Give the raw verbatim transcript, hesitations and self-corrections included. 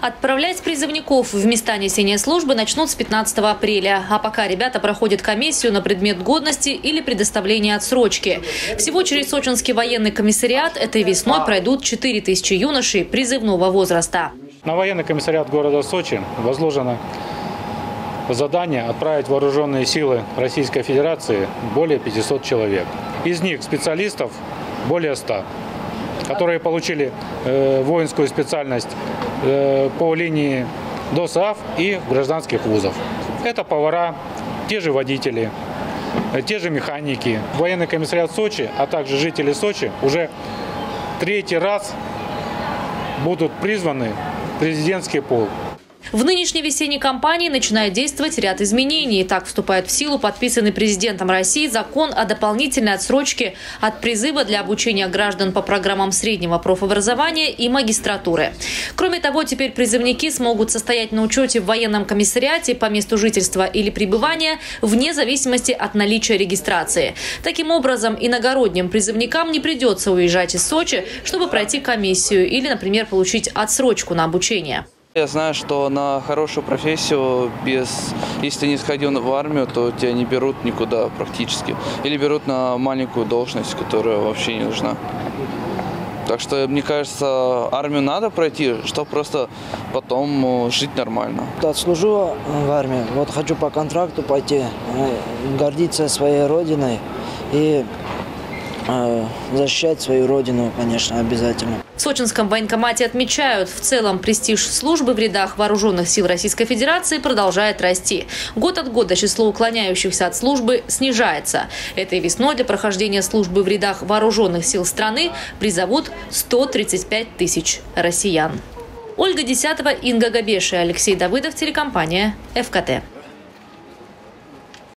Отправлять призывников в места несения службы начнут с пятнадцатого апреля. А пока ребята проходят комиссию на предмет годности или предоставления отсрочки. Всего через Сочинский военный комиссариат этой весной пройдут четыре тысячи юношей призывного возраста. На военный комиссариат города Сочи возложено задание отправить вооруженные силы Российской Федерации более пятисот человек. Из них специалистов более ста. Которые получили э, воинскую специальность э, по линии ДОСААФ и гражданских вузов. Это повара, те же водители, э, те же механики. Военный комиссариат Сочи, а также жители Сочи уже третий раз будут призваны в президентский полк. В нынешней весенней кампании начинает действовать ряд изменений. Так вступает в силу подписанный президентом России закон о дополнительной отсрочке от призыва для обучения граждан по программам среднего профобразования и магистратуры. Кроме того, теперь призывники смогут состоять на учете в военном комиссариате по месту жительства или пребывания вне зависимости от наличия регистрации. Таким образом, иногородним призывникам не придется уезжать из Сочи, чтобы пройти комиссию или, например, получить отсрочку на обучение. Я знаю, что на хорошую профессию, без, если ты не сходил в армию, то тебя не берут никуда практически. Или берут на маленькую должность, которая вообще не нужна. Так что, мне кажется, армию надо пройти, чтобы просто потом жить нормально. Отслужу в армии, вот хочу по контракту пойти, гордиться своей родиной и защищать свою родину, конечно, обязательно. В Сочинском военкомате отмечают, в целом престиж службы в рядах вооруженных сил Российской Федерации продолжает расти. Год от года число уклоняющихся от службы снижается. Этой весной для прохождения службы в рядах вооруженных сил страны призовут сто тридцать пять тысяч россиян. Ольга Десятова, Инга Габеша, Алексей Давыдов, телекомпания «ФКТ».